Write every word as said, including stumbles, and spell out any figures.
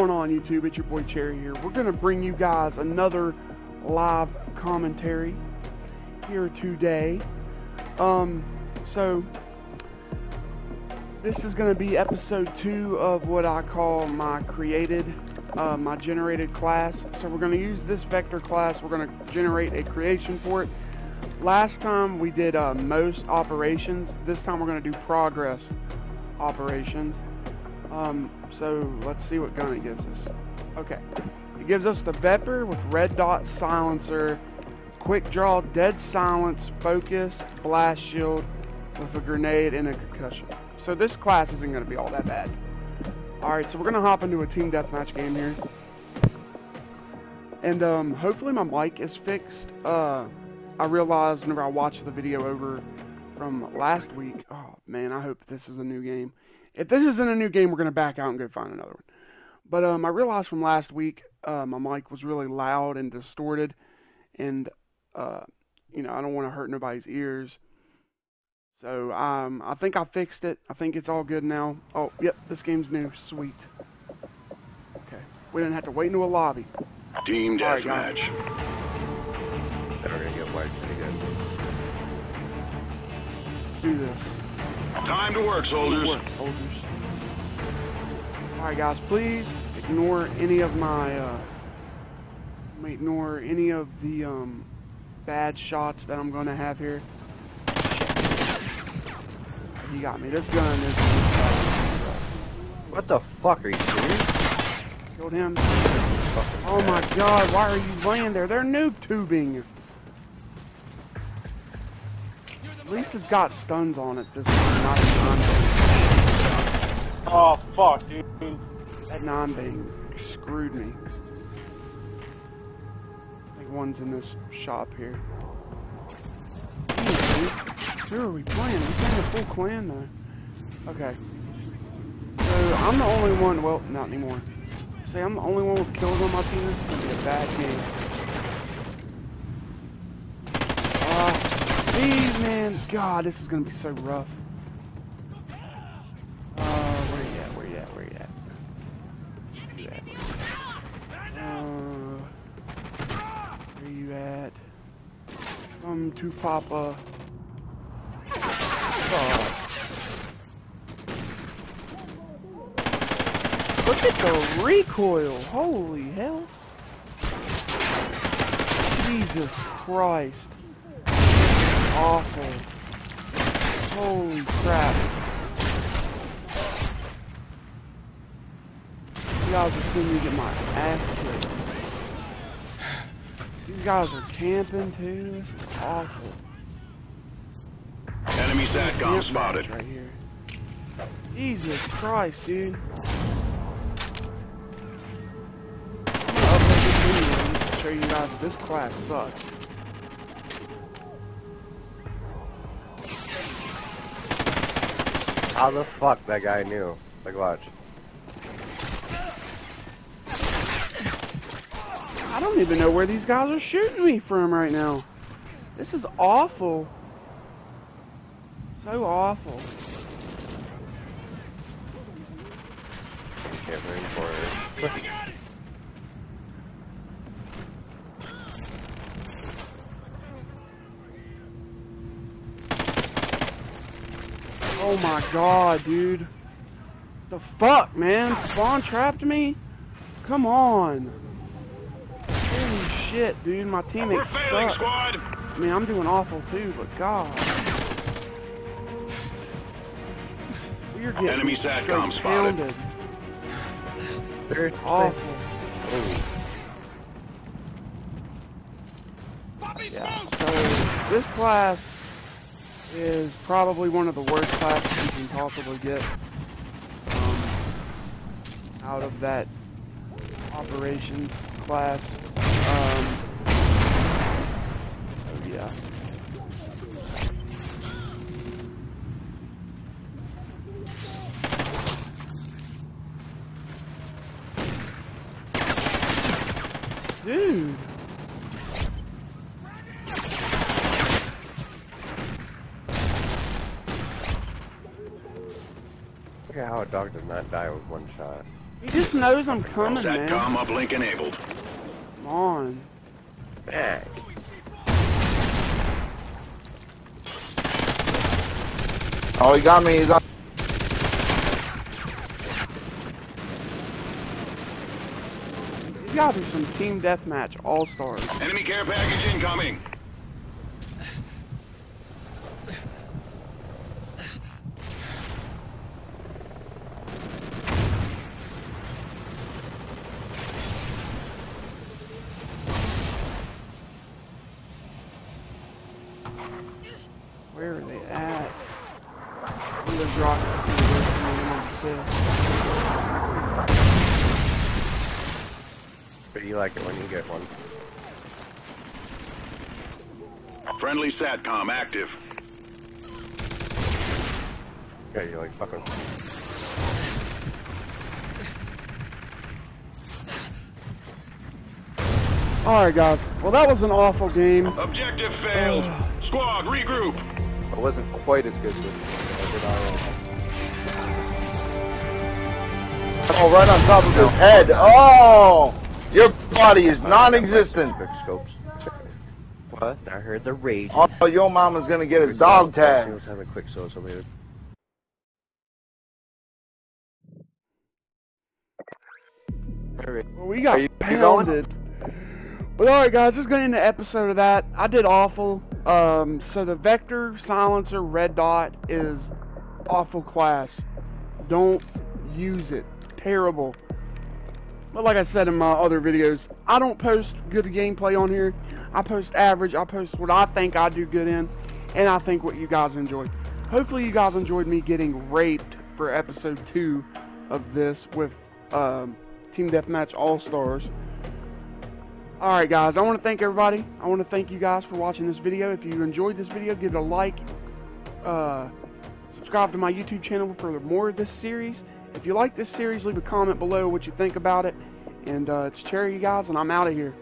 What's going on YouTube? It's your boy Cherry here. We're going to bring you guys another live commentary here today. Um, so this is going to be episode two of what I call my created, uh, my generated class. So we're going to use this Vepr class. We're going to generate a creation for it. Last time we did uh, most operations. This time we're going to do progress operations. Um, so let's see what gun it gives us. Okay, it gives us the Vepr with red dot silencer, quick draw, dead silence, focus, blast shield with a grenade and a concussion. So this class isn't going to be all that bad. Alright, so we're going to hop into a team deathmatch game here. And um, hopefully my mic is fixed. Uh, I realized whenever I watched the video over from last week, oh man, I hope this is a new game. If this isn't a new game, we're going to back out and go find another one. But um, I realized from last week, uh, my mic was really loud and distorted. And, uh, you know, I don't want to hurt nobody's ears. So, um, I think I fixed it. I think it's all good now. Oh, yep, this game's new. Sweet. Okay. We didn't have to wait into a lobby. Team deathmatch. We're going to get wiped again. Let's do this. Time to work, soldiers. Work, soldiers. All right, guys. Please ignore any of my. Uh, ignore any of the um, bad shots that I'm gonna have here. You got me. This gun is. What the fuck are you doing? Killed him. Oh my god! Why are you laying there? They're noob tubing. At least it's got stuns on it this time, not a non-bang. Oh fuck, dude. That non-bang screwed me. I think one's in this shop here. Who are we playing? We're playing a full clan though. Okay. So I'm the only one, well, not anymore. See, I'm the only one with kills on my team. This is gonna be a bad game. Jeez, man, God, this is gonna be so rough. Uh, where you at? Where you at? Where you at? Where you at? Uh, where you at? Come to Papa. Oh. Look at the recoil! Holy hell! Jesus Christ! Awful. Holy crap. You guys are seeing me get my ass kicked. These guys are camping too. This is awful. Enemy SATCOM spotted. Right here. Jesus Christ, dude. I'm gonna upload this video to show you guys that this class sucks. How the fuck that guy knew? Like, watch. I don't even know where these guys are shooting me from right now. This is awful. So awful. Can't bring forward. Oh my god, dude. The fuck, man? Spawn trapped me? Come on. Holy shit, dude. My teammates failing, suck. Squad. I mean, I'm doing awful too, but god. We're getting enemy SATCOM spotted. They're awful. Yeah, so this class is probably one of the worst classes you can possibly get um, out of that operations class. Um, oh yeah. Dude! Look at how a dog does not die with one shot. He just knows I'm coming, man. SATCOM uplink enabled. Come on. Back. Oh, he got me. He got. He's got me some team deathmatch all stars. Enemy care package incoming. Where are they at? I'm gonna drop it to the rest of my kill. But you like it when you get one. Friendly SATCOM active. Yeah, you're like fucking. Alright guys, well that was an awful game. Objective failed. Uh, Squad, regroup. It wasn't quite as good as I Oh, right on top of his head. Oh! Your body is non-existent. What? I heard the rage. Oh, your mama's gonna get a dog tag. Let's have a quick social later. Well, we got pounded. Well, alright guys, this is going to end the episode of that. I did awful. Um, so the Vepr silencer red dot is awful class. Don't use it. Terrible. But like I said in my other videos, I don't post good gameplay on here. I post average. I post what I think I do good in. And I think what you guys enjoy. Hopefully you guys enjoyed me getting raped for episode two of this with um, Team Deathmatch All-Stars. Alright guys, I want to thank everybody. I want to thank you guys for watching this video. If you enjoyed this video, give it a like. Uh, subscribe to my YouTube channel for more of this series. If you like this series, leave a comment below what you think about it. And uh, it's Cherry, you guys, and I'm out of here.